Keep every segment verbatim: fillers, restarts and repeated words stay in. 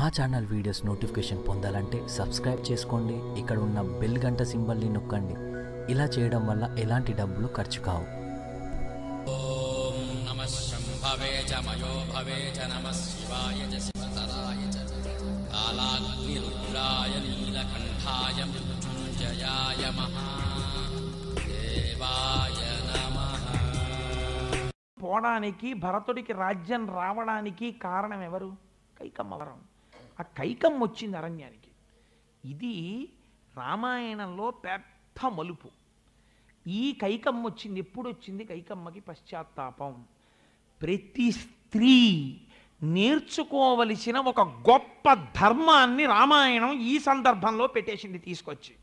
మా channel videos notification పొందాలంటే subscribe చేసుకోండి. ఇక్కడ ఉన్న బెల్ గంట సింబల్ని నొక్కండి. ఇలా చేయడం వల్ల ఎలాంటి డబ్బులు ఖర్చు కావు. ఓం నమః శంభవే జమయో భవే నమః శివాయ జ శివతరాయ జ కాలాగ్ని రుద్రాయ నీలకంఠాయ మృత్యుంజయాయ మహాదేవాయ నమః. పోవడానికి భరతుడికి రాజ్యం రావడానికి కారణం ఎవరు? కైకమ్మ వరం. ఆ కైకమ్మ వచ్చింది అరణ్యానికి. ఇది రామాయణంలో పెద్ద మలుపు. ఈ కైకమ్మ వచ్చింది. ఎప్పుడు వచ్చింది? కైకమ్మకి పశ్చాత్తాపం. ప్రతి స్త్రీ నేర్చుకోవలసిన ఒక గొప్ప ధర్మాన్ని రామాయణం ఈ సందర్భంలో పెట్టేసింది, తీసుకొచ్చి.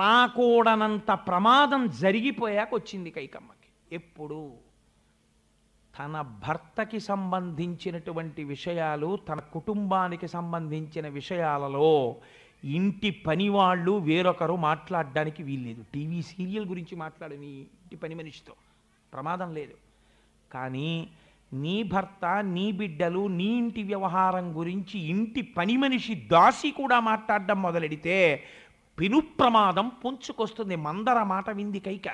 రాకూడనంత ప్రమాదం జరిగిపోయాక వచ్చింది కైకమ్మకి. ఎప్పుడు? తన భర్తకి సంబంధించినటువంటి విషయాలు, తన కుటుంబానికి సంబంధించిన విషయాలలో ఇంటి పనివాళ్ళు వేరొకరు మాట్లాడడానికి వీల్లేదు. టీవీ సీరియల్ గురించి మాట్లాడు నీ ఇంటి పని మనిషితో, ప్రమాదం లేదు. కానీ నీ భర్త, నీ బిడ్డలు, నీ ఇంటి వ్యవహారం గురించి ఇంటి పని మనిషి దాసి కూడా మాట్లాడడం మొదలెడితే పెను ప్రమాదం పుంచుకొస్తుంది. మందర మాట వింది కైక.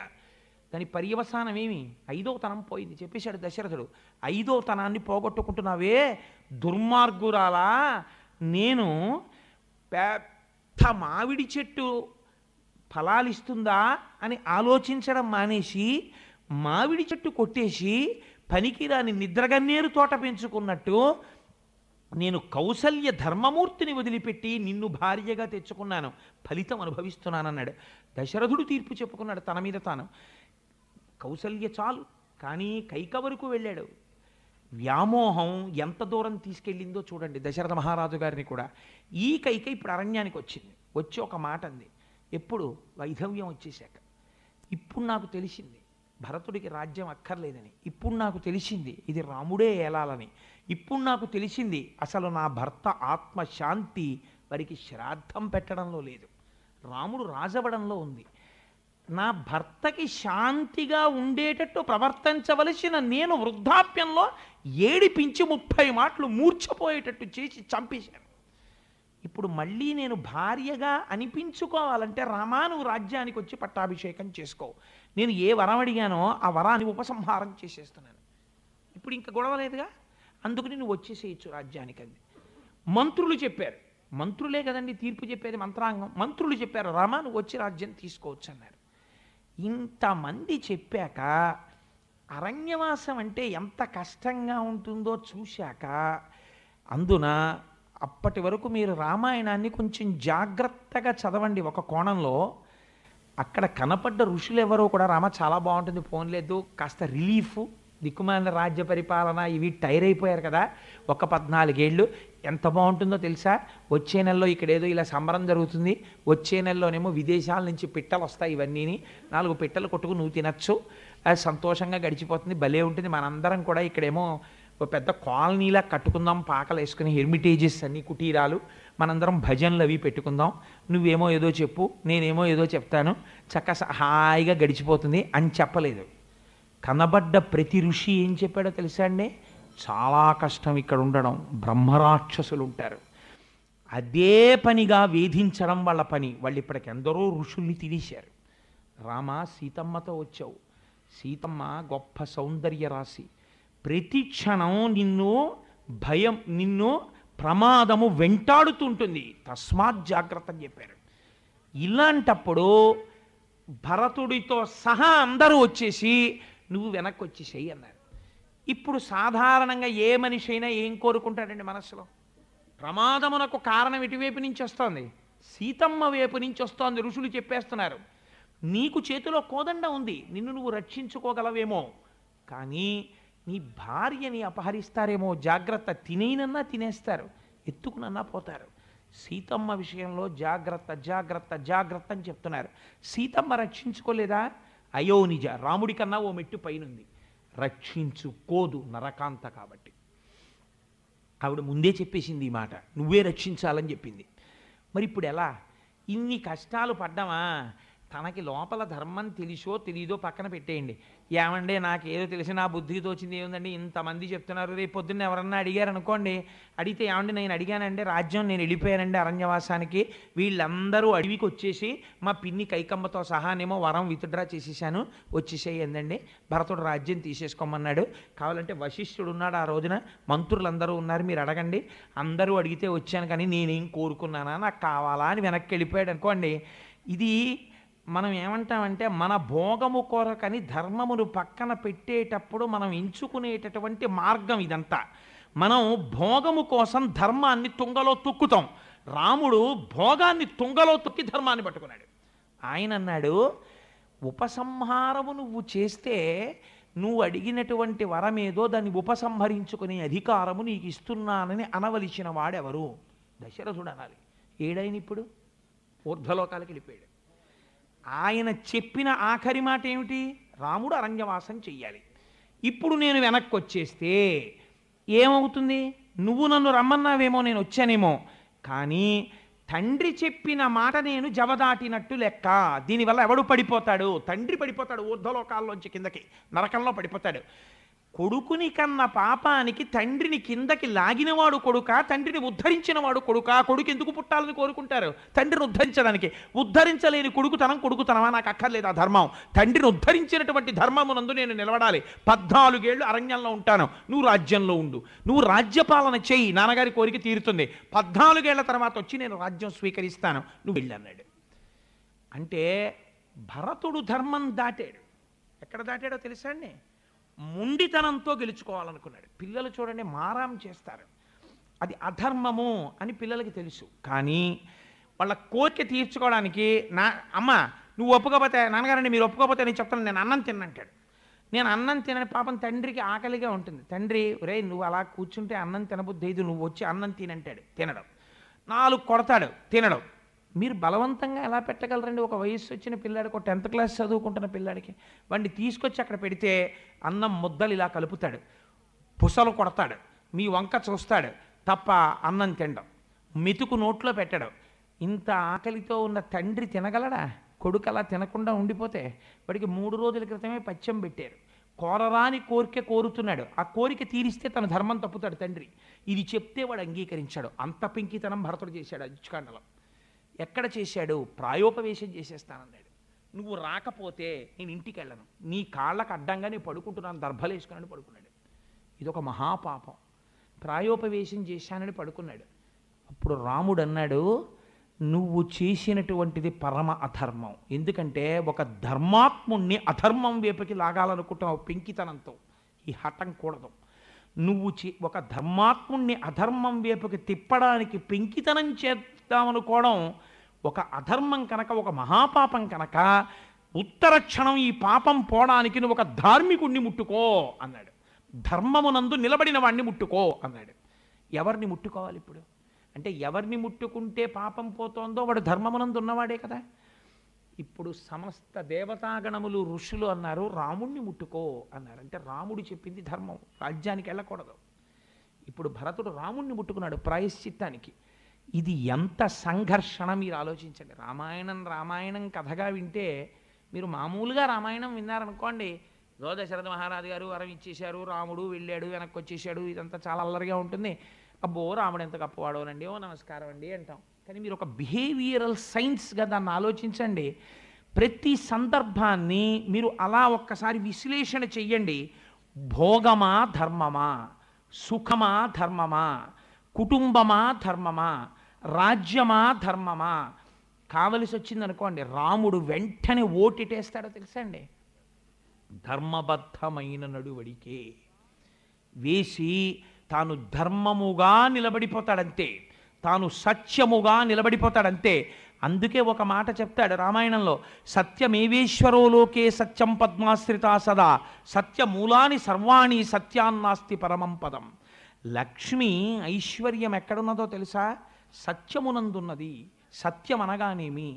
దాని పర్యవసానం ఏమి? ఐదో తనం పోయింది. చెప్పేశాడు దశరథుడు, ఐదో తనాన్ని పోగొట్టుకుంటున్నావే దుర్మార్గురాలా. నేను పెద్ద మామిడి చెట్టు ఫలాలిస్తుందా అని ఆలోచించడం మానేసి మామిడి చెట్టు కొట్టేసి పనికిరాని నిద్రగన్నేరు తోట పెంచుకున్నట్టు నేను కౌసల్య ధర్మమూర్తిని వదిలిపెట్టి నిన్ను భార్యగా తెచ్చుకున్నాను, ఫలితం అనుభవిస్తున్నానన్నాడు. దశరథుడు తీర్పు చెప్పుకున్నాడు తన మీద తాను. కౌసల్య చాలు, కానీ కైక వరకు వెళ్ళాడు. వ్యామోహం ఎంత దూరం తీసుకెళ్ళిందో చూడండి దశరథ మహారాజు గారిని కూడా. ఈ కైక ఇప్పుడు అరణ్యానికి వచ్చింది. వచ్చి ఒక మాట అంది. ఎప్పుడు? వైధవ్యం వచ్చేశాక. ఇప్పుడు నాకు తెలిసింది భరతుడికి రాజ్యం అక్కర్లేదని. ఇప్పుడు నాకు తెలిసింది ఇది రాముడే ఏలాలని. ఇప్పుడు నాకు తెలిసింది అసలు నా భర్త ఆత్మశాంతి వారికి శ్రాద్ధం పెట్టడంలో లేదు, రాముడు రాజవడంలో ఉంది. నా భర్తకి శాంతిగా ఉండేటట్టు ప్రవర్తించవలసిన నేను వృద్ధాప్యంలో ఏడిపించి ముప్పై మాటలు మూర్ఛపోయేటట్టు చేసి చంపేశాను. ఇప్పుడు మళ్ళీ నేను భార్యగా అనిపించుకోవాలంటే రామా నువ్వు రాజ్యానికి వచ్చి పట్టాభిషేకం చేసుకో. నేను ఏ వరం అడిగానో ఆ వరాన్ని ఉపసంహారం చేసేస్తున్నాను. ఇప్పుడు ఇంకా గొడవ లేదుగా, అందుకని నువ్వు వచ్చేసేయచ్చు రాజ్యానికి అంది. మంత్రులు చెప్పారు, మంత్రులే కదండి తీర్పు చెప్పేది, మంత్రాంగం. మంత్రులు చెప్పారు రామా నువ్వు వచ్చి రాజ్యం తీసుకోవచ్చు అన్నారు. ఇంతమంది చెప్పాక అరణ్యవాసం అంటే ఎంత కష్టంగా ఉంటుందో చూశాక, అందున అప్పటి వరకు మీరు రామాయణాన్ని కొంచెం జాగ్రత్తగా చదవండి. ఒక కోణంలో అక్కడ కనపడ్డ ఋషులు ఎవరో కూడా రామ చాలా బాగుంటుంది పోన్లేదు, కాస్త రిలీఫ్, దిక్కుమాలిన రాజ్య పరిపాలన, ఇవి టైర్ అయిపోయారు కదా ఒక పద్నాలుగేళ్ళు, ఎంత బాగుంటుందో తెలుసా, వచ్చే నెలలో ఇక్కడేదో ఇలా సంబరం జరుగుతుంది, వచ్చే నెలలోనేమో విదేశాల నుంచి పిట్టలు వస్తాయి, ఇవన్నీ నాలుగు పిట్టలు కొట్టుకు నువ్వు తినచ్చు, అది సంతోషంగా గడిచిపోతుంది, భలే ఉంటుంది. మనందరం కూడా ఇక్కడేమో పెద్ద కాలనీలా కట్టుకుందాం, పాకలు వేసుకుని హెర్మిటేజెస్ అన్ని కుటీరాలు, మనందరం భజనలు అవి పెట్టుకుందాం, నువ్వేమో ఏదో చెప్పు నేనేమో ఏదో చెప్తాను, చక్క హాయిగా గడిచిపోతుంది అని చెప్పలేదు. కనబడ్డ ప్రతి ఋషి ఏం చెప్పాడో తెలుసా అండి, చాలా కష్టం ఇక్కడ ఉండడం, బ్రహ్మరాక్షసులు ఉంటారు, అదే పనిగా వేధించడం వాళ్ళ పని. వాళ్ళు ఇప్పటికి ఎందరో ఋషుల్ని తినేశారు. రామ సీతమ్మతో వచ్చావు, సీతమ్మ గొప్ప సౌందర్య రాశి, ప్రతి క్షణం నిన్ను భయం, నిన్ను ప్రమాదము వెంటాడుతుంటుంది, తస్మాత్ జాగ్రత్త అని చెప్పారు. ఇలాంటప్పుడు భరతుడితో సహా అందరూ వచ్చేసి నువ్వు వెనక్కి వచ్చేసేయి అన్నారు. ఇప్పుడు సాధారణంగా ఏ మనిషి అయినా ఏం కోరుకుంటాడండి మనసులో? ప్రమాదమునకు కారణం ఇటువైపు నుంచి వస్తోంది, సీతమ్మ వైపు నుంచి వస్తోంది, ఋషులు చెప్పేస్తున్నారు, నీకు చేతిలో కోదండ ఉంది, నిన్ను నువ్వు రక్షించుకోగలవేమో, కానీ నీ భార్యని అపహరిస్తారేమో జాగ్రత్త, తినేనన్నా తినేస్తారు, ఎత్తుకునన్నా పోతారు, సీతమ్మ విషయంలో జాగ్రత్త జాగ్రత్త జాగ్రత్త అని చెప్తున్నారు. సీతమ్మ రక్షించుకోలేదా? అయోనిజ, రాముడి కన్నా ఓ మెట్టు పైనుంది, రక్షించుకోదు నరకాంత కాబట్టి. ఆవిడ ముందే చెప్పేసింది ఈ మాట, నువ్వే రక్షించాలని చెప్పింది. మరి ఇప్పుడు ఎలా? ఇన్ని కష్టాలు పడ్డామా, తనకి లోపల ధర్మం తెలిసో తెలీదో పక్కన పెట్టేయండి. ఏమండి నాకు ఏదో తెలిసి నా బుద్ధికి తోచింది ఏముందండి, ఇంతమంది చెప్తున్నారు, రేపు పొద్దున్న ఎవరన్నా అడిగారు అనుకోండి, అడిగితే ఏమండి నేను అడిగానంటే రాజ్యం నేను వెళ్ళిపోయానండి అరణ్యవాసానికి, వీళ్ళందరూ అడవికి వచ్చేసి మా పిన్ని కైకమ్మతో సహానేమో వరం విత్డ్రా చేసేసాను, వచ్చేసేయండి, భరతుడు రాజ్యం తీసేసుకోమన్నాడు, కావాలంటే వశిష్ఠుడు ఉన్నాడు ఆ రోజున, మంత్రులందరూ ఉన్నారు, మీరు అడగండి, అందరూ అడిగితే వచ్చాను కానీ నేనేం కోరుకున్నానా, నాకు కావాలా అని వెనక్కి వెళ్ళిపోయాడు అనుకోండి. ఇది మనం ఏమంటామంటే మన భోగము కొరకని ధర్మమును పక్కన పెట్టేటప్పుడు మనం ఎంచుకునేటటువంటి మార్గం ఇదంతా. మనం భోగము కోసం ధర్మాన్ని తుంగలో తొక్కుతాం. రాముడు భోగాన్ని తుంగలో తొక్కి ధర్మాన్ని పట్టుకున్నాడు. ఆయన అన్నాడు ఉపసంహారము నువ్వు చేస్తే నువ్వు అడిగినటువంటి వరమేదో దాన్ని ఉపసంహరించుకునే అధికారము నీకు ఇస్తున్నానని అనవలసిన వాడెవరు? దశరథుడు అనాలి. ఏడైన ఇప్పుడు ఊర్ధ్వలోకాలకి వెళ్ళిపోయాడు. ఆయన చెప్పిన ఆఖరి మాట ఏమిటి? రాముడు అరణ్యవాసం చెయ్యాలి. ఇప్పుడు నేను వెనక్కి వచ్చేస్తే ఏమవుతుంది? నువ్వు నన్ను రమ్మన్నావేమో, నేను వచ్చానేమో, కానీ తండ్రి చెప్పిన మాట నేను జవదాటినట్టు లెక్క. దీనివల్ల ఎవడు పడిపోతాడు? తండ్రి పడిపోతాడు, ఊర్ధ్వలోకాల్లోంచి కిందకి నరకంలో పడిపోతాడు. కొడుకుని కన్న పాపానికి తండ్రిని కిందకి లాగినవాడు కొడుకా, తండ్రిని ఉద్ధరించినవాడు కొడుకా? కొడుకు ఎందుకు పుట్టాలని కోరుకుంటారు? తండ్రిని ఉద్ధరించడానికి. ఉద్ధరించలేని కొడుకుతనం కొడుకుతనమా? నాకు అక్కర్లేదు ఆ ధర్మం. తండ్రిని ఉద్ధరించినటువంటి ధర్మమునందు నేను నిలబడాలి. పద్నాలుగేళ్ళు అరణ్యంలో ఉంటాను, నువ్వు రాజ్యంలో ఉండు, నువ్వు రాజ్యపాలన చేయి, నాన్నగారి కోరిక తీరుతుంది, పద్నాలుగేళ్ల తర్వాత వచ్చి నేను రాజ్యం స్వీకరిస్తాను, నువ్వు వెళ్ళన్నాడు. అంటే భరతుడు ధర్మం దాటాడు. ఎక్కడ దాటాడో తెలుసా అండి? ముండితనంతో గెలుచుకోవాలనుకున్నాడు. పిల్లలు చూడండి మారాం చేస్తారు, అది అధర్మము అని పిల్లలకి తెలుసు, కానీ వాళ్ళ కోరిక తీర్చుకోవడానికి నా అమ్మ నువ్వు ఒప్పుకోపోతే, నాన్నగారండి మీరు ఒప్పుకోపోతే నేను చెప్తాను, నేను అన్నం తిన్నంటాడు. నేను అన్నం తినని పాపం తండ్రికి ఆకలిగా ఉంటుంది. తండ్రి రే నువ్వు అలా కూర్చుంటే అన్నం తినబుద్ధి లేదు, నువ్వు వచ్చి అన్నం తినంటాడు. తినడం, నాలుగు కొడతాడు, తినడం. మీరు బలవంతంగా ఎలా పెట్టగలరండి? ఒక వయస్సు వచ్చిన పిల్లాడికి, ఒక టెన్త్ క్లాస్ చదువుకుంటున్న పిల్లాడికి వాడిని తీసుకొచ్చి అక్కడ పెడితే అన్నం ముద్దలు ఇలా కలుపుతాడు, పుసలు కొడతాడు, మీ వంక చూస్తాడు తప్ప అన్నం తినడం, మెతుకు నోట్లో పెట్టడం. ఇంత ఆకలితో ఉన్న తండ్రి తినగలడా? కొడుకు అలా తినకుండా ఉండిపోతే వాడికి మూడు రోజుల క్రితమే పచ్చం పెట్టారు. కోరరాని కోరిక కోరుతున్నాడు, ఆ కోరిక తీరిస్తే తన ధర్మం తప్పుతాడు తండ్రి. ఇది చెప్తే వాడు అంగీకరించాడు. అంత పింకితనం భరతుడు చేశాడు అజ్జుకాండలో. ఎక్కడ చేశాడు? ప్రాయోపవేశం చేసేస్తానన్నాడు. నువ్వు రాకపోతే నేను ఇంటికి వెళ్ళను, నీ కాళ్ళకు అడ్డంగా నేను పడుకుంటున్నాను, దర్భలేసుకున్నాడు, పడుకున్నాడు. ఇదొక మహాపాపం. ప్రాయోపవేశం చేశానని పడుకున్నాడు. అప్పుడు రాముడు అన్నాడు నువ్వు చేసినటువంటిది పరమ అధర్మం. ఎందుకంటే ఒక ధర్మాత్ముణ్ణి అధర్మం వైపుకి లాగాలనుకుంటున్నావు పెంకితనంతో, ఈ హఠం కూడదు. నువ్వు చే ఒక ధర్మాత్ముణ్ణి అధర్మం వైపుకి తిప్పడానికి పెంకితనం చేద్దామనుకోవడం ఒక అధర్మం కనుక, ఒక మహాపాపం కనుక ఉత్తర క్షణం ఈ పాపం పోవడానికి నువ్వు ఒక ధార్మికుణ్ణి ముట్టుకో అన్నాడు. ధర్మమునందు నిలబడిన వాడిని ముట్టుకో అన్నాడు. ఎవరిని ముట్టుకోవాలి ఇప్పుడు? అంటే ఎవరిని ముట్టుకుంటే పాపం పోతోందో వాడు ధర్మమునందు ఉన్నవాడే కదా. ఇప్పుడు సమస్త దేవతాగణములు ఋషులు అన్నారు రాముణ్ణి ముట్టుకో అన్నారు. అంటే రాముడు చెప్పింది ధర్మం, రాజ్యానికి వెళ్ళకూడదు. ఇప్పుడు భరతుడు రాముణ్ణి ముట్టుకున్నాడు ప్రాయశ్చిత్తానికి. ఇది ఎంత సంఘర్షణ మీరు ఆలోచించండి. రామాయణం రామాయణం కథగా వింటే, మీరు మామూలుగా రామాయణం విన్నారనుకోండి, గో దశరథ మహారాజు గారు వరం ఇచ్చేశారు, రాముడు వెళ్ళాడు, వెనక్కి వచ్చేసాడు, ఇదంతా చాలా అల్లరిగా ఉంటుంది. అబ్బో రాముడు ఎంత గొప్పవాడోనండి, ఓ నమస్కారం అండి అంటాం. కానీ మీరు ఒక బిహేవియరల్ సైన్స్గా దాన్ని ఆలోచించండి. ప్రతి సందర్భాన్ని మీరు అలా ఒక్కసారి విశ్లేషణ చెయ్యండి. భోగమా ధర్మమా, సుఖమా ధర్మమా, కుటుంబమా ధర్మమా, రాజ్యమా ధర్మమా? కావలసి వచ్చిందనుకోండి రాముడు వెంటనే ఓటిటేస్తాడో తెలుసండి, ధర్మబద్ధమైన నడువడికే వేసి తాను ధర్మముగా నిలబడిపోతాడంతే, తాను సత్యముగా నిలబడిపోతాడంతే. అందుకే ఒక మాట చెప్తాడు రామాయణంలో, సత్యమేవేశ్వరో లోకే సత్యం పద్మాశ్రితా సదా సత్యమూలాని సర్వాణి సత్యాన్నాస్తి పరమం పదం. లక్ష్మి ఐశ్వర్యం ఎక్కడున్నదో తెలుసా? సత్యమునందున్నది. సత్యం అనగానేమి?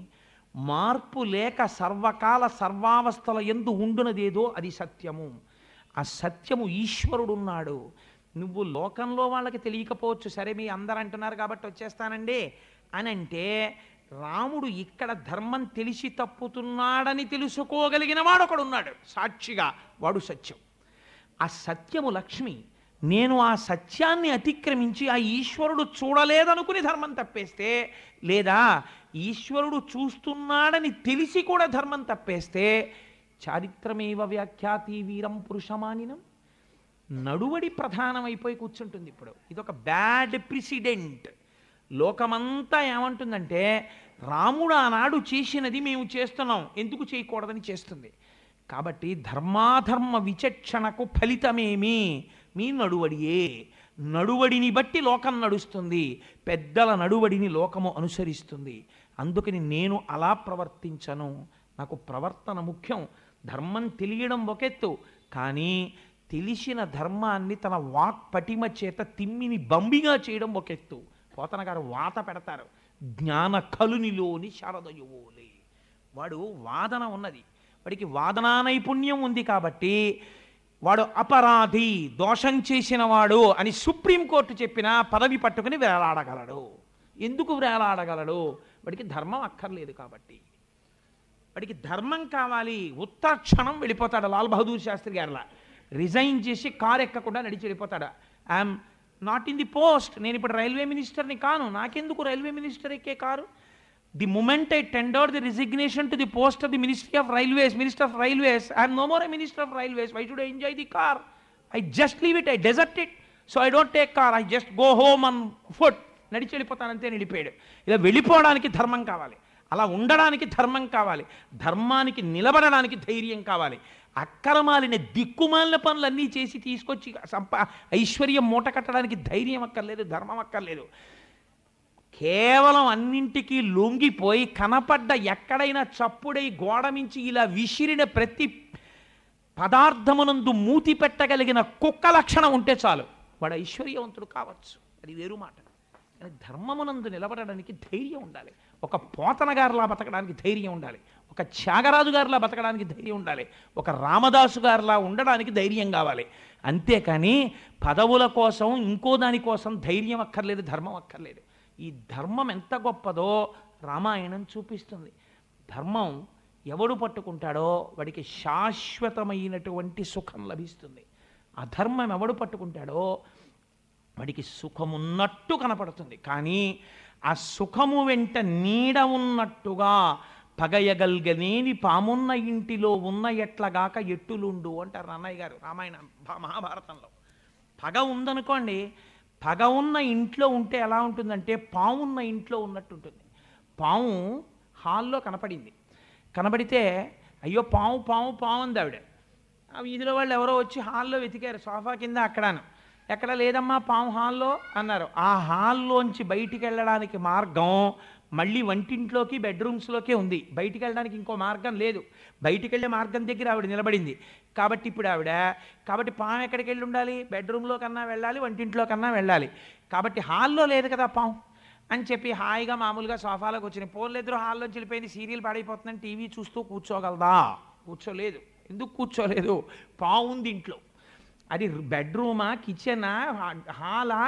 మార్పు లేక సర్వకాల సర్వావస్థల ఎందు ఉండునదేదో అది సత్యము. ఆ సత్యము ఈశ్వరుడున్నాడు. నువ్వు లోకంలో వాళ్ళకి తెలియకపోవచ్చు, సరే మీ అందరు అంటున్నారు కాబట్టి వచ్చేస్తానండి అని అంటే రాముడు ఇక్కడ ధర్మం తెలిసి తప్పుతున్నాడని తెలుసుకోగలిగిన వాడు ఒకడున్నాడు సాక్షిగా, వాడు సత్యం. ఆ సత్యము లక్ష్మి. నేను ఆ సత్యాన్ని అతిక్రమించి ఆ ఈశ్వరుడు చూడలేదనుకుని ధర్మం తప్పేస్తే, లేదా ఈశ్వరుడు చూస్తున్నాడని తెలిసి కూడా ధర్మం తప్పేస్తే, చారిత్రమేవ వ్యాఖ్యాతి వీరం పురుషమానినం, నడువడి ప్రధానమైపోయి కూర్చుంటుంది. ఇప్పుడు ఇదొక బ్యాడ్ ప్రెసిడెంట్. లోకమంతా ఏమంటుందంటే రాముడు ఆనాడు చేసినది మేము చేస్తున్నాం, ఎందుకు చేయకూడదని చేస్తుంది. కాబట్టి ధర్మాధర్మ విచక్షణకు ఫలితమేమి? మీ నడువడియే. నడువడిని బట్టి లోకం నడుస్తుంది, పెద్దల నడువడిని లోకము అనుసరిస్తుంది. అందుకని నేను అలా ప్రవర్తించను, నాకు ప్రవర్తన ముఖ్యం. ధర్మం తెలియడం ఒకెత్తు, కానీ తెలిసిన ధర్మాన్ని తన వాక్ పటిమ చేత తిమ్మిని బంబిగా చేయడం ఒకెత్తు. పోతన గారు వాత పెడతారు, జ్ఞాన కలునిలోని శారదయువోలే. వాడు వాదన ఉన్నది, వాడికి వాదనా నైపుణ్యం ఉంది, కాబట్టి వాడు అపరాధి, దోషం చేసిన వాడు అని సుప్రీంకోర్టు చెప్పిన పదవి పట్టుకుని వేలాడగలడు. ఎందుకు వేలాడగలడు? వాడికి ధర్మం అక్కర్లేదు కాబట్టి. వాడికి ధర్మం కావాలి, ఉత్తర క్షణం వెళ్ళిపోతాడు. లాల్ బహదూర్ శాస్త్రి గారిలా రిజైన్ చేసి కారు ఎక్కకుండా నడిచి వెళ్ళిపోతాడు. I'm not in the post, నేను ఇప్పుడు రైల్వే మినిస్టర్ని కాను, నాకెందుకు రైల్వే మినిస్టర్ ఎక్కే car? The moment I tender the resignation to the post of the ministry of railways, minister of railways, I'm no more a minister of railways. Why should I enjoy the car? I just leave it, I desert it, so I don't take car, I just go home on foot, నడిచి వెళ్ళిపోతానంతే. వెళ్ళిపోయాడు. ఇలా వెళ్ళిపోవడానికి ధర్మం కావాలి, అలా ఉండడానికి ధర్మం కావాలి, ధర్మానికి నిలబడడానికి ధైర్యం కావాలి. అక్కరమాలిన దిక్కుమాలిన పనులన్నీ చేసి తీసుకొచ్చి సంప ఐశ్వర్యం మూట కట్టడానికి ధైర్యం అక్కర్లేదు, ధర్మం అక్కర్లేదు. కేవలం అన్నింటికీ లొంగిపోయి కనపడ్డ ఎక్కడైనా చప్పుడై గోడ మించి ఇలా విసిరిన ప్రతి పదార్థమునందు మూతి పెట్టగలిగిన కుక్క లక్షణం ఉంటే చాలు, వాడు ఐశ్వర్యవంతుడు కావచ్చు. అది వేరు మాట. కానీ ధర్మమునందు నిలబడడానికి ధైర్యం ఉండాలి. ఒక పోతన గారిలా బతకడానికి ధైర్యం ఉండాలి, ఒక త్యాగరాజు గారిలా బతకడానికి ధైర్యం ఉండాలి, ఒక రామదాసు గారిలా ఉండడానికి ధైర్యం కావాలి. అంతేకాని పదవుల కోసం ఇంకో దానికోసం ధైర్యం అక్కర్లేదు, ధర్మం అక్కర్లేదు. ఈ ధర్మం ఎంత గొప్పదో రామాయణం చూపిస్తుంది. ధర్మం ఎవడు పట్టుకుంటాడో వాడికి శాశ్వతమైనటువంటి సుఖం లభిస్తుంది. అధర్మం ఎవడు పట్టుకుంటాడో వాడికి సుఖమున్నట్టు కనపడుతుంది, కానీ ఆ సుఖము వెంట నీడ ఉన్నట్టుగా పగయగల్గనేని పామున్న ఇంటిలో ఉన్న ఎట్లగాక ఎట్టులుండు అంటారు అన్నయ్య గారు రామాయణ మహాభారతంలో. పగ ఉందనుకోండి, పగ ఉన్న ఇంట్లో ఉంటే ఎలా ఉంటుందంటే పామున్న ఇంట్లో ఉన్నట్టు ఉంటుంది. పాము హాల్లో కనపడింది, కనబడితే అయ్యో పాము పాము పాము అంది ఆవిడ. ఆ వీధిలో వాళ్ళు ఎవరో వచ్చి హాల్లో వెతికారు సోఫా కింద, అక్కడను ఎక్కడ లేదమ్మా పాము హాల్లో అన్నారు. ఆ హాల్లోంచి బయటికి వెళ్ళడానికి మార్గం మళ్ళీ వంటింట్లోకి బెడ్రూమ్స్లోకే ఉంది, బయటికి వెళ్ళడానికి ఇంకో మార్గం లేదు. బయటికి వెళ్ళే మార్గం దగ్గర ఆవిడ నిలబడింది కాబట్టి ఇప్పుడు ఆవిడ, కాబట్టి పాము ఎక్కడికి వెళ్ళి ఉండాలి? బెడ్రూమ్లో కన్నా వెళ్ళాలి, వంటింట్లో కన్నా వెళ్ళాలి. కాబట్టి హాల్లో లేదు కదా పాము అని చెప్పి హాయిగా మామూలుగా సోఫాలోకి వచ్చిన పోలేదురు హాల్లోంచి వెళ్ళిపోయింది. సీరియల్ పాడైపోతుందని టీవీ చూస్తూ కూర్చోగలదా? కూర్చోలేదు. ఎందుకు కూర్చోలేదు? పాము ఉంది ఇంట్లో. అది బెడ్రూమా, కిచెనా, హాలా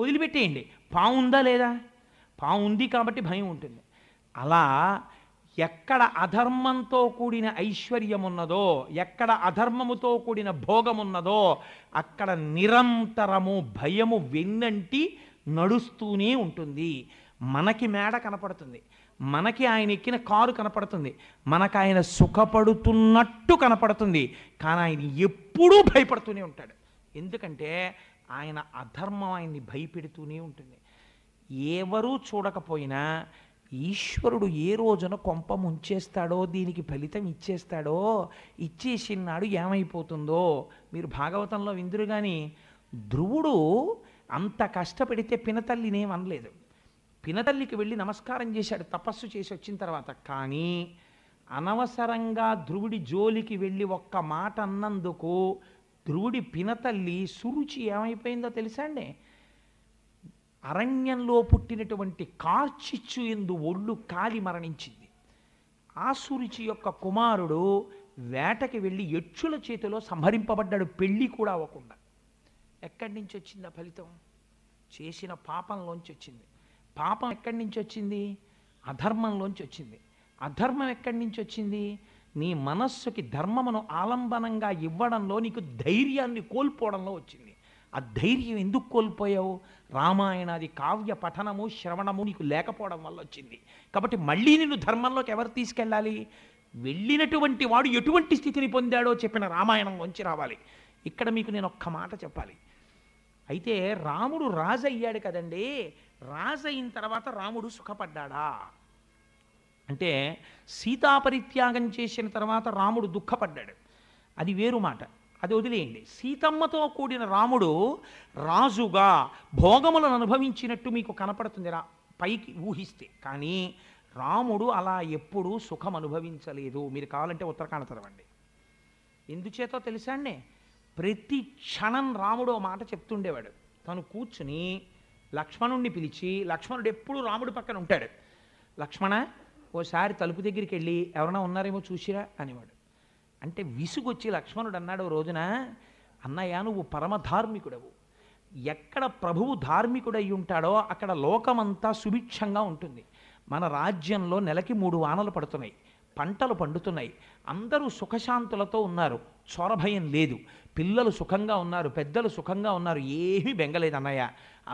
వదిలిపెట్టేయండి, పాము ఉందా లేదా? పాము ఉంది కాబట్టి భయం ఉంటుంది. అలా ఎక్కడ అధర్మంతో కూడిన ఐశ్వర్యం ఉన్నదో, ఎక్కడ అధర్మముతో కూడిన భోగం ఉన్నదో అక్కడ నిరంతరము భయము వెన్నంటి నడుస్తూనే ఉంటుంది. మనకి మేడ కనపడుతుంది, మనకి ఆయన ఎక్కిన కారు కనపడుతుంది, మనకు ఆయన సుఖపడుతున్నట్టు కనపడుతుంది, కానీ ఆయన ఎప్పుడూ భయపడుతూనే ఉంటాడు. ఎందుకంటే ఆయన అధర్మం ఆయన్ని భయపెడుతూనే ఉంటుంది. ఎవరూ చూడకపోయినా ఈశ్వరుడు ఏ రోజున కొంప ముంచేస్తాడో, దీనికి ఫలితం ఇచ్చేస్తాడో, ఇచ్చేసినాడు ఏమైపోతుందో. మీరు భాగవతంలో విందురు కానీ ధ్రువుడు అంత కష్టపడితే పినతల్లినేమనలేదు, పినతల్లికి వెళ్ళి నమస్కారం చేశాడు తపస్సు చేసి వచ్చిన తర్వాత. కానీ అనవసరంగా ధ్రువుడి జోలికి వెళ్ళి ఒక్క మాట అన్నందుకు ధ్రువుడి పినతల్లి సురుచి ఏమైపోయిందో తెలుసా అండి? అరణ్యంలో పుట్టినటువంటి కార్చిచ్చు ఎందు ఒళ్ళు కాలి మరణించింది. ఆ సురుచి యొక్క కుమారుడు వేటకి వెళ్ళి యక్షుల చేతిలో సంహరింపబడ్డాడు, పెళ్ళి కూడా అవ్వకుండా. ఎక్కడి నుంచి వచ్చింది ఆ ఫలితం? చేసిన పాపంలోంచి వచ్చింది. పాపం ఎక్కడి నుంచి వచ్చింది? అధర్మంలోంచి వచ్చింది. అధర్మం ఎక్కడి నుంచి వచ్చింది? నీ మనస్సుకి ధర్మమును ఆలంబనంగా ఇవ్వడంలో నీకు ధైర్యాన్ని కోల్పోవడంలో వచ్చింది. ఆ ధైర్యం ఎందుకు కోల్పోయావు? రామాయణాది కావ్య పఠనము శ్రవణము నీకు లేకపోవడం వల్ల వచ్చింది. కాబట్టి మళ్ళీ నిన్ను ధర్మంలోకి ఎవరు తీసుకెళ్ళాలి? వెళ్ళినటువంటి వాడు ఎటువంటి స్థితిని పొందాడో చెప్పిన రామాయణంలోంచి రావాలి. ఇక్కడ మీకు నేను ఒక్క మాట చెప్పాలి. అయితే రాముడు రాజు అయ్యాడు కదండి, రాజు అయిన తర్వాత రాముడు సుఖపడ్డాడా అంటే సీతాపరిత్యాగం చేసిన తర్వాత రాముడు దుఃఖపడ్డాడు, అది వేరు మాట, అది వదిలేయండి. సీతమ్మతో కూడిన రాముడు రాజుగా భోగములను అనుభవించినట్టు మీకు కనపడుతుంది రా పైకి ఊహిస్తే, కానీ రాముడు అలా ఎప్పుడూ సుఖం అనుభవించలేదు. మీరు కావాలంటే ఉత్తరకాండ చదవండి. ఎందుచేతో తెలుసా అండి? ప్రతి క్షణం రాముడు మాట చెప్తుండేవాడు. తను కూర్చుని లక్ష్మణుణ్ణి పిలిచి, లక్ష్మణుడు ఎప్పుడు రాముడు పక్కన ఉంటాడు, లక్ష్మణ ఓసారి తలుపు దగ్గరికి వెళ్ళి ఎవరైనా ఉన్నారేమో చూసిరా అనేవాడు. అంటే విసుగొచ్చి లక్ష్మణుడు అన్నాడు రోజున, అన్నయ్య నువ్వు పరమ ధార్మికుడవు, ఎక్కడ ప్రభువు ధార్మికుడై ఉంటాడో అక్కడ లోకమంతా సుభిక్షంగా ఉంటుంది. మన రాజ్యంలో నెలకి మూడు వానలు పడుతున్నాయి, పంటలు పండుతున్నాయి, అందరూ సుఖశాంతులతో ఉన్నారు, చొరభయం లేదు, పిల్లలు సుఖంగా ఉన్నారు, పెద్దలు సుఖంగా ఉన్నారు, ఏమీ బెంగలేదు అన్నయ్య,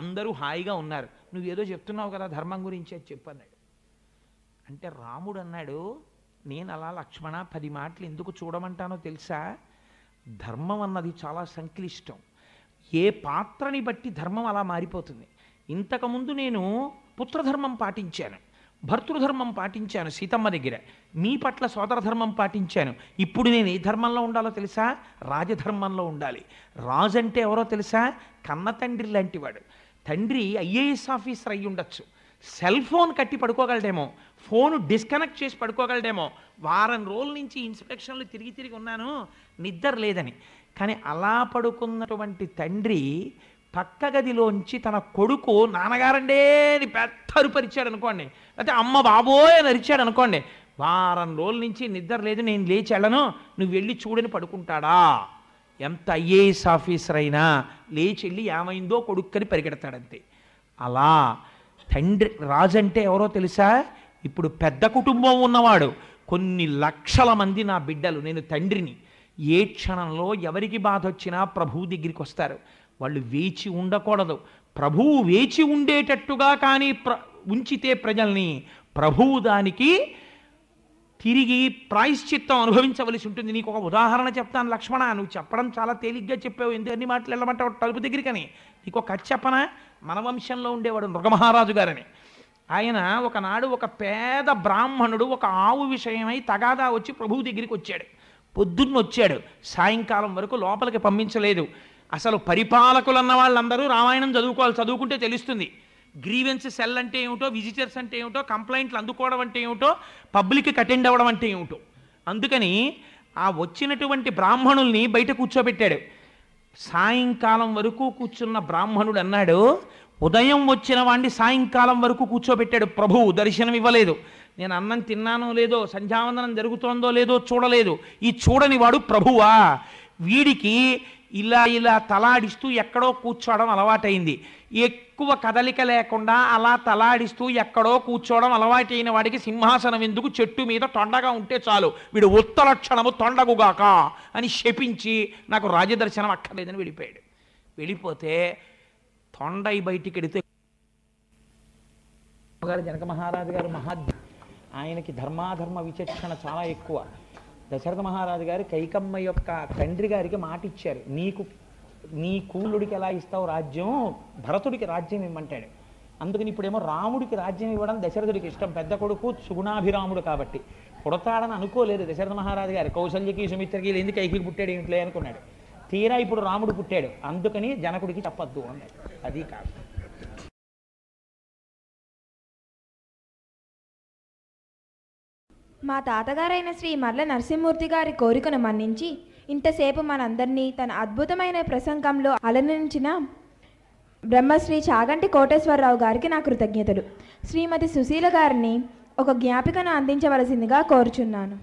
అందరూ హాయిగా ఉన్నారు, నువ్వేదో చెప్తున్నావు కదా ధర్మం గురించి అది చెప్పన్నాడు. అంటే రాముడు అన్నాడు, నేను అలా లక్ష్మణ పది మాటలు ఎందుకు చూడమంటానో తెలుసా? ధర్మం అన్నది చాలా సంక్లిష్టం, ఏ పాత్రని బట్టి ధర్మం అలా మారిపోతుంది. ఇంతకుముందు నేను పుత్రధర్మం పాటించాను, భర్తృధర్మం పాటించాను సీతమ్మ దగ్గర, మీ పట్ల సోదరధర్మం పాటించాను. ఇప్పుడు నేను ఏ ధర్మంలో ఉండాలో తెలుసా? రాజధర్మంలో ఉండాలి. రాజు అంటే ఎవరో తెలుసా? కన్న తండ్రి లాంటి వాడు. తండ్రి ఐఏఎస్ ఆఫీసర్ అయ్యి ఉండొచ్చు, సెల్ ఫోన్ కట్టి పడుకోగలడేమో, ఫోను డిస్కనెక్ట్ చేసి పడుకోగలడేమో, వారం రోజుల నుంచి ఇన్స్పెక్షన్లు తిరిగి తిరిగి ఉన్నాను నిద్ర లేదని, కానీ అలా పడుకున్నటువంటి తండ్రి పక్క గదిలోంచి తన కొడుకు నాన్నగారండే అని పెద్ద అరుపరిచాడు అనుకోండి, లేకపోతే అమ్మ బాబోయ్ అని అరిచాడు అనుకోండి, వారం రోజుల నుంచి నిద్ర లేదు నేను లేచి వెళ్ళను నువ్వు వెళ్ళి చూడని పడుకుంటాడా? ఎంత ఐఏఎస్ ఆఫీసర్ అయినా లేచి వెళ్ళి ఏమైందో కొడుక్కని పరిగెడతాడంతే. అలా తండ్రి రాజు అంటే ఎవరో తెలుసా? ఇప్పుడు పెద్ద కుటుంబం ఉన్నవాడు, కొన్ని లక్షల మంది నా బిడ్డలు, నేను తండ్రిని, ఏ క్షణంలో ఎవరికి బాధ వచ్చినా ప్రభువు దగ్గరికి వస్తారు, వాళ్ళు వేచి ఉండకూడదు. ప్రభువు వేచి ఉండేటట్టుగా కానీ ప్ర ఉంచితే ప్రజల్ని ప్రభువు దానికి తిరిగి ప్రాయశ్చిత్తం అనుభవించవలసి ఉంటుంది. నీకు ఒక ఉదాహరణ చెప్తాను లక్ష్మణ, నువ్వు చెప్పడం చాలా తేలిగ్గా చెప్పావు, ఎందుకని మాటలు వెళ్ళమంటావు తలుపు దగ్గరికని. నీకు ఒక చెప్పనా, మన వంశంలో ఉండేవాడు మృగమహారాజు గారని, ఆయన ఒకనాడు ఒక పేద బ్రాహ్మణుడు ఒక ఆవు విషయమై తగాదా వచ్చి ప్రభువు దగ్గరికి వచ్చాడు. పొద్దున్న వచ్చాడు, సాయంకాలం వరకు లోపలికి పంపించలేదు. అసలు పరిపాలకులు అన్న వాళ్ళందరూ రామాయణం చదువుకోవాలి, చదువుకుంటే తెలుస్తుంది గ్రీవెన్స్ సెల్ అంటే ఏమిటో, విజిటర్స్ అంటే ఏమిటో, కంప్లైంట్లు అందుకోవడం అంటే ఏమిటో, పబ్లిక్కి అటెండ్ అవ్వడం అంటే ఏమిటో. అందుకని ఆ వచ్చినటువంటి బ్రాహ్మణుల్ని బయట కూర్చోబెట్టాడు. సాయంకాలం వరకు కూర్చున్న బ్రాహ్మణుడు అన్నాడు, ఉదయం వచ్చిన వాడిని సాయంకాలం వరకు కూర్చోబెట్టాడు ప్రభువు, దర్శనం ఇవ్వలేదు, నేను అన్నం తిన్నానో లేదో, సంధ్యావందనం జరుగుతోందో లేదో చూడలేదు, ఈ చూడని వాడు ప్రభువా? వీడికి ఇలా ఇలా తలాడిస్తూ ఎక్కడో కూర్చోవడం అలవాటైంది, ఎక్కువ కదలిక లేకుండా అలా తలాడిస్తూ ఎక్కడో కూర్చోవడం అలవాటైన వాడికి సింహాసనం ఎందుకు, చెట్టు మీద తొండగా ఉంటే చాలు, వీడు ఉత్తరక్షణము తొండగుగాక అని శపించి నాకు రాజదర్శనం అక్కర్లేదని వెళ్ళిపోయాడు. వెళ్ళిపోతే తొండై బయటికి వెడితే గారు జనక మహారాజు గారు మహాద్య, ఆయనకి ధర్మాధర్మ విచక్షణ చాలా ఎక్కువ. దశరథ మహారాజు గారు కైకమ్మ యొక్క తండ్రి గారికి మాట ఇచ్చారు, నీకు నీ కూలుడికి ఎలా ఇస్తావు రాజ్యం, భరతుడికి రాజ్యం ఇవ్వమంటాడు. అందుకని ఇప్పుడేమో రాముడికి రాజ్యం ఇవ్వడం దశరథుడికి ఇష్టం, పెద్ద కొడుకు సుగుణాభిరాముడు కాబట్టి పుడతాడని అనుకోలేదు దశరథ మహారాజు గారు, కౌశల్యకి సుమిత్రకి లేని కైకి పుట్టాడు ఏమిట్లే అనుకున్నాడు. తీరా ఇప్పుడు రాముడు పుట్టాడు, అందుకని జనకుడికి చెప్పద్దు అన్నాడు. అది కాదు మా తాతగారైన శ్రీ మర్ల నరసింహమూర్తి గారి కోరికను మన్నించి ఇంతసేపు మనందరినీ తన అద్భుతమైన ప్రసంగంలో అలరించిన బ్రహ్మశ్రీ చాగంటి కోటేశ్వరరావు గారికి నా కృతజ్ఞతలు. శ్రీమతి సుశీల గారిని ఒక జ్ఞాపికను అందించవలసిందిగా కోరుచున్నాను.